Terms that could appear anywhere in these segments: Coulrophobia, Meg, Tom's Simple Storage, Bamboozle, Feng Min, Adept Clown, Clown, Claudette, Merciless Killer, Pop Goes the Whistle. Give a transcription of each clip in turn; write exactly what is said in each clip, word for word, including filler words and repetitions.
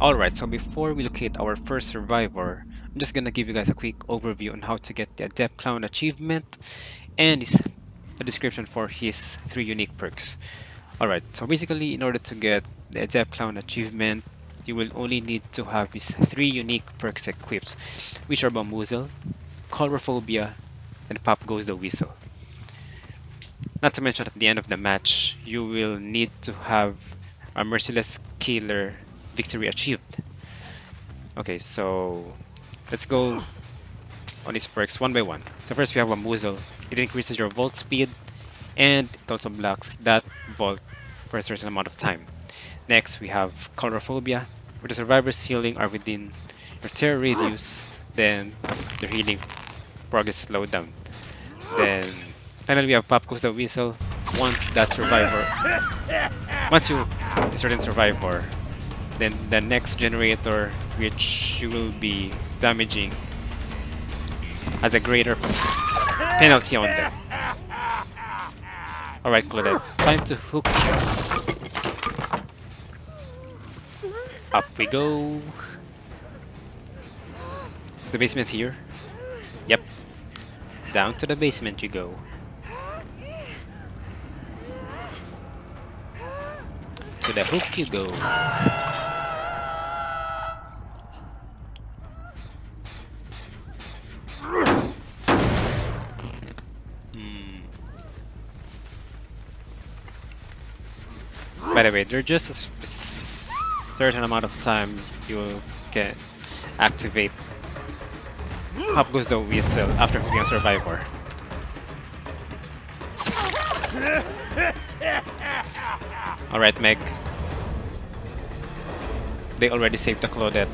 Alright, so before we locate our first survivor, I'm just gonna give you guys a quick overview on how to get the Adept Clown achievement and his, a description for his three unique perks. Alright, so basically in order to get the Adept Clown achievement, you will only need to have these three unique perks equipped, which are Bamboozle, Coulrophobia, and Pop Goes the Whistle. Not to mention at the end of the match, you will need to have a Merciless Killer victory achieved. Okay, so let's go on these perks one by one. So first we have Bamboozle. It increases your vault speed and it also blocks that vault for a certain amount of time. Next we have Coulrophobia, where the survivors healing are within your terror radius, then their healing progress slowed down. Then finally we have Pop Goes the Whistle. Once that survivor once you a certain survivor, then the next generator which you will be damaging has a greater penalty on them. Alright Claudette, time to hook you. Up we go. Is the basement here? Yep. Down to the basement you go. To the hook you go. By the way, there's just a certain amount of time you can activate Pop Goes the Whistle after being a survivor. Alright, Meg. They already saved the Claudette,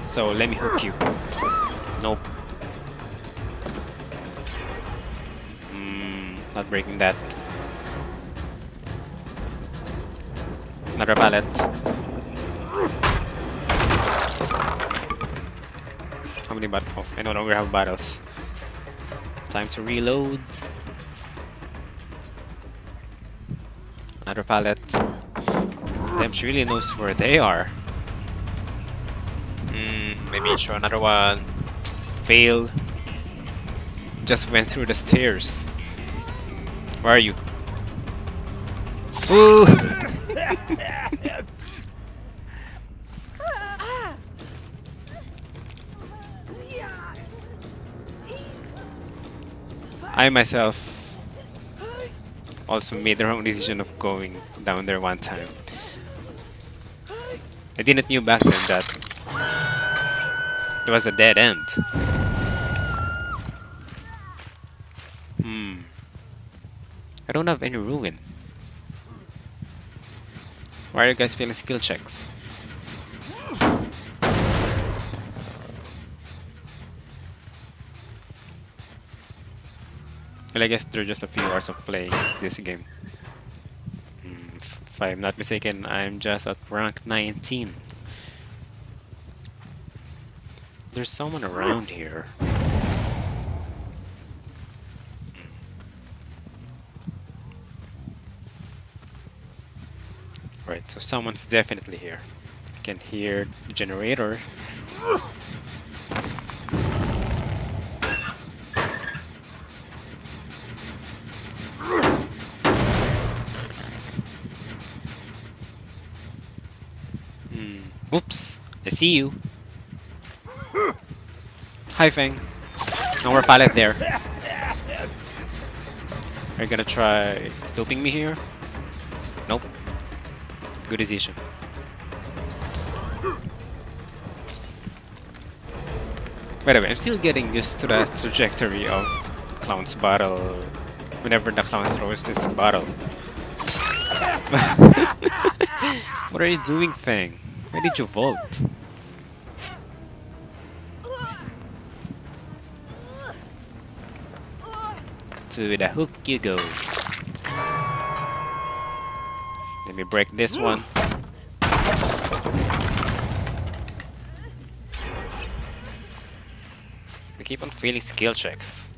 so let me hook you. Nope. Mm, not breaking that. Another pallet. How many battles? Oh, I no longer have battles. Time to reload. Another pallet. Damn, she really knows where they are. Mm, maybe show another one. Fail. Just went through the stairs. Where are you? Ooh! I myself also made the wrong decision of going down there one time. I didn't knew back then that it was a dead end. Hmm. I don't have any ruin. Why are you guys failing skill checks? Well, I guess there's just a few hours of playing this game. Mm, if I'm not mistaken, I'm just at rank nineteen. There's someone around here. Right, so someone's definitely here. I can hear the generator. Hmm. Oops, I see you. Hi, Feng. No more pallet there. Are you gonna try doping me here? Nope. Good decision. By the way, I'm still getting used to the trajectory of Clown's bottle whenever the Clown throws his bottle. What are you doing, Feng? Why did you vault? To the hook you go. Let me break this one. They keep on failing skill checks.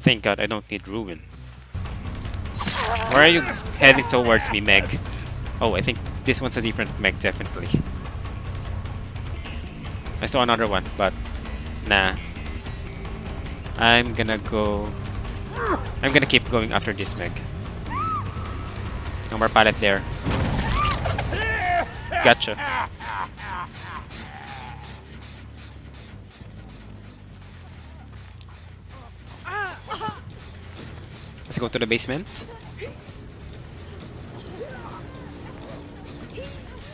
Thank God I don't need Ruin. Where are you heading towards me, Meg? Oh, I think this one's a different Meg, definitely. I saw another one, but nah. I'm gonna go... I'm gonna keep going after this Meg. No more pallet there. Gotcha. Let's go to the basement.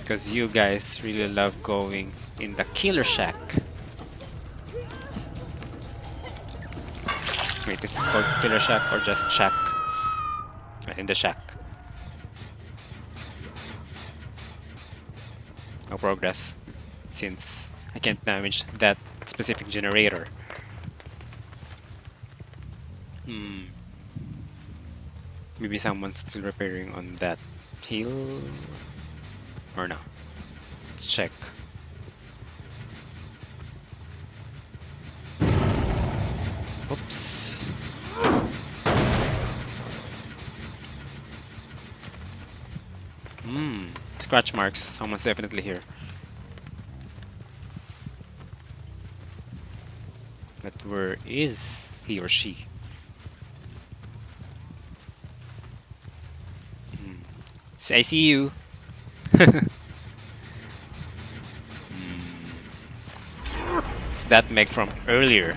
Because you guys really love going in the killer shack. Wait, is this called killer shack or just shack? In the shack. No progress since I can't damage that specific generator. Hmm. Maybe someone's still repairing on that hill or no. Let's check. Oops. Hmm. Scratch marks. Someone's definitely here. But where is he or she? Hmm. Say, I see you. hmm. It's that Meg from earlier.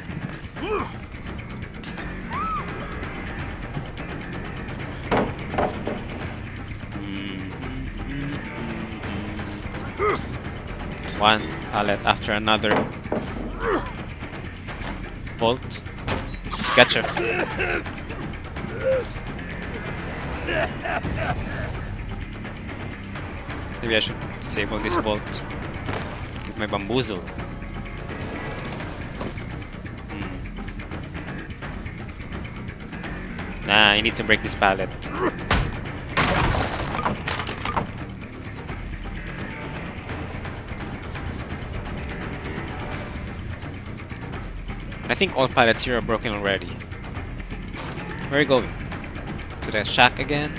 One pallet after another. Bolt. Gotcha. Maybe I should disable this bolt with my bamboozle. Hmm. Nah, I need to break this pallet. I think all pallets here are broken already. Where are you going? To the shack again?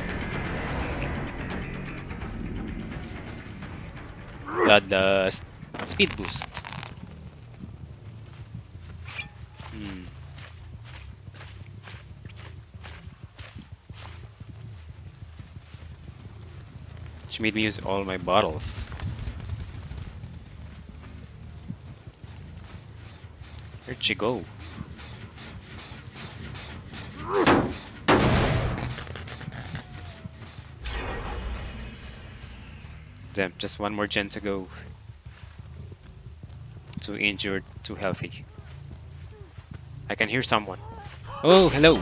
Got the speed boost. Hmm. She made me use all my bottles. Where'd she go? Damn, just one more gen to go. Too injured, too healthy. I can hear someone. Oh, hello!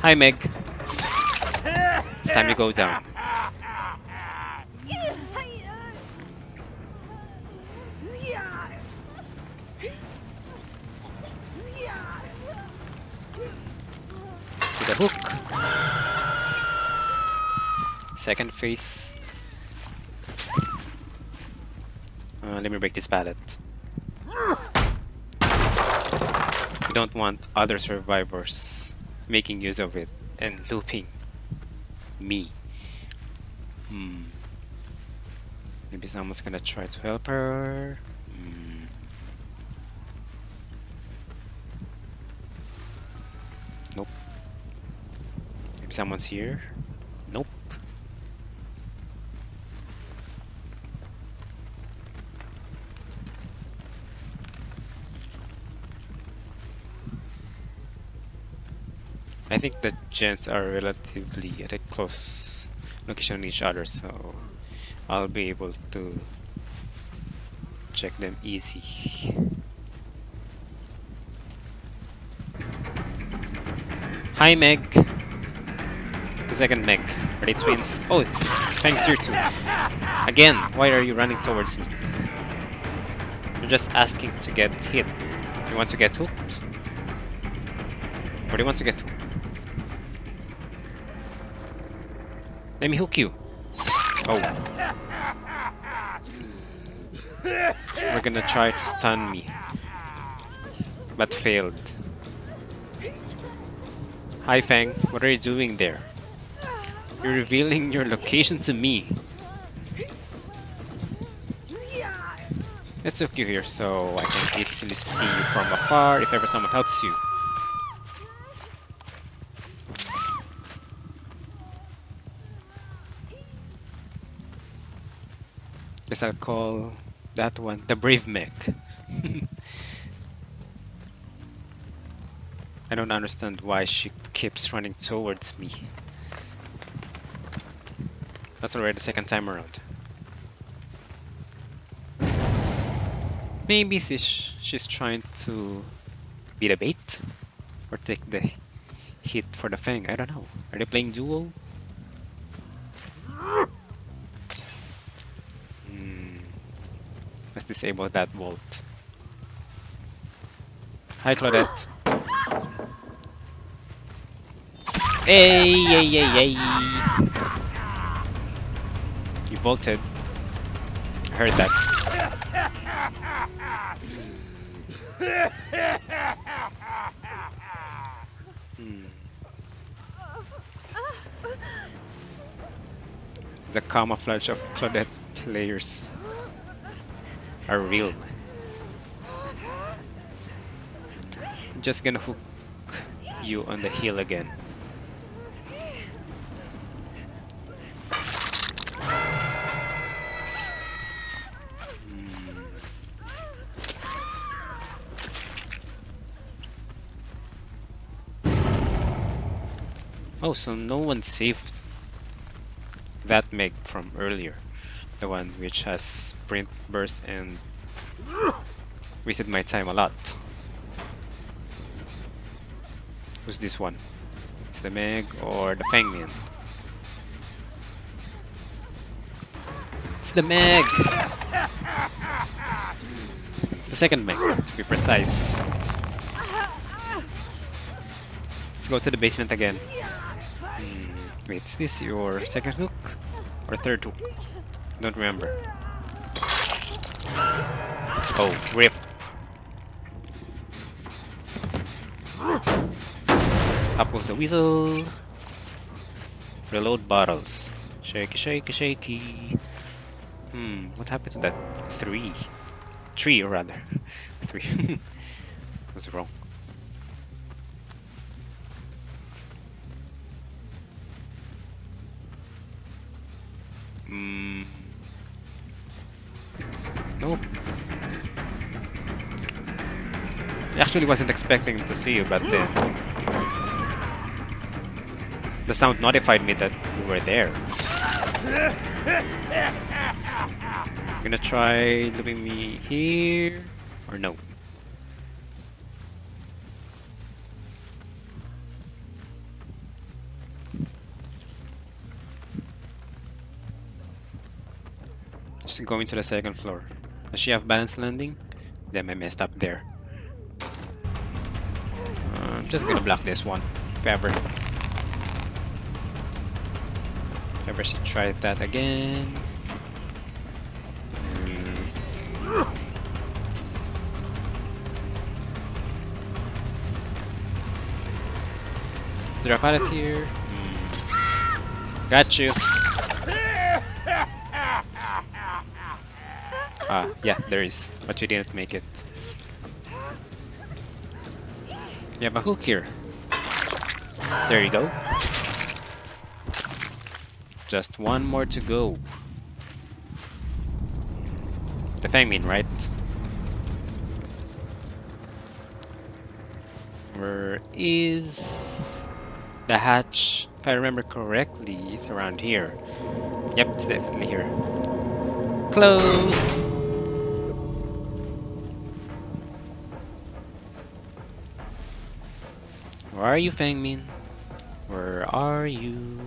Hi, Meg! It's time to go down. Second phase. Uh, let me break this pallet. You don't want other survivors making use of it and looping me. Hmm. Maybe someone's gonna try to help her. Hmm. Nope. Maybe someone's here. Nope. I think the gens are relatively at a close location on each other, so I'll be able to check them easy. Hi Meg! The second Meg. Are they twins? Oh, thanks here too. Again, why are you running towards me? You're just asking to get hit. You want to get hooked? Or do you want to get hooked? Let me hook you. Oh. We're gonna try to stun me. But failed. Hi Feng, what are you doing there? You're revealing your location to me. Let's hook you here so I can easily see you from afar if ever someone helps you. Guess I'll call that one the Brave Meg. I don't understand why she keeps running towards me. That's already the second time around. Maybe she's, she's trying to be the bait or take the hit for the fang. I don't know. Are they playing duo? Mm. Let's disable that vault. Hi, Claudette. Hey, hey, hey, hey. You vaulted. I heard that. Hmm. The camouflage of Claudette players are real. I'm just gonna hook you on the heel again. Oh, so no one saved that Meg from earlier. The one which has sprint burst and wasted my time a lot. Who's this one? It's the Meg or the Feng Min? It's the Meg! The second Meg, to be precise. Let's go to the basement again. Wait, is this your second hook? Or third hook? Don't remember. Oh, rip. Pop Goes the Whistle. Reload bottles. Shaky, shaky, shaky. Hmm, what happened to that? Three. Three, rather. Three. Was wrong. Mm. Nope. I actually wasn't expecting to see you, but then the sound notified me that you were there. You're gonna try looping me here or no? Just going to the second floor. Does she have balance landing? Damn, I messed up there. Uh, I'm just gonna block this one. If ever. If ever she tried that again. Mm. Is there a pilot here? Mm. Got you. Ah, yeah, there is, but you didn't make it. You have a hook here. There you go. Just one more to go. The Feng Min, right? Where is the hatch? If I remember correctly, it's around here. Yep, it's definitely here. Close! Where are you, Feng Min? Where are you?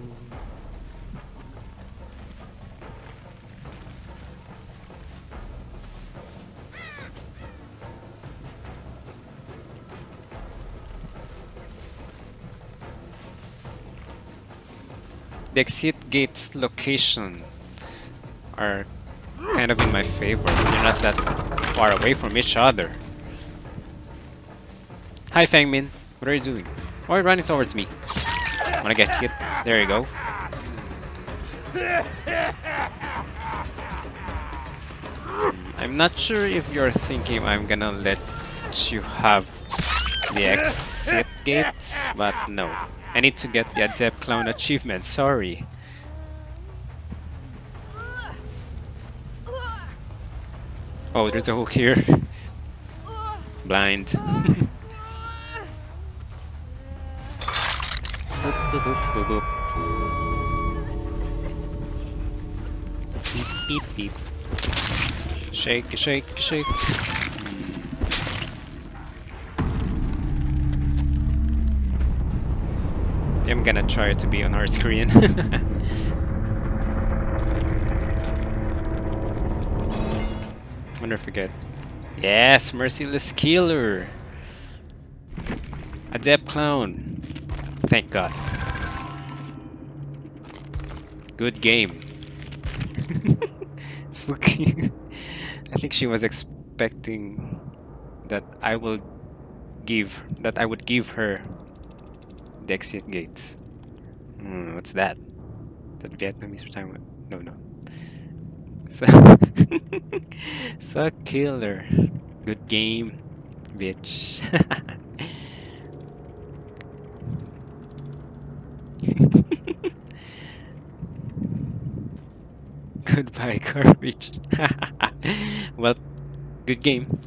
The exit gate's location are kind of in my favor. They're not that far away from each other. Hi, Feng Min. What are you doing? Why are you running towards me? Wanna get hit? There you go. I'm not sure if you're thinking I'm gonna let you have the exit gates, but no. I need to get the Adept Clown achievement, sorry. Oh, there's a hook here. Blind. Beep, beep, beep. Shake, shake, shake. I'm gonna try to be on our screen. Wonder if we get. Yes, Merciless Killer! Adept Clown. Thank God. Good game. Okay. I think she was expecting that I will give that I would give her the exit gates. Mm, what's that? That Vietnamese retirement? No, no. So, so killer. Good game, bitch. Goodbye, garbage. Well, good game.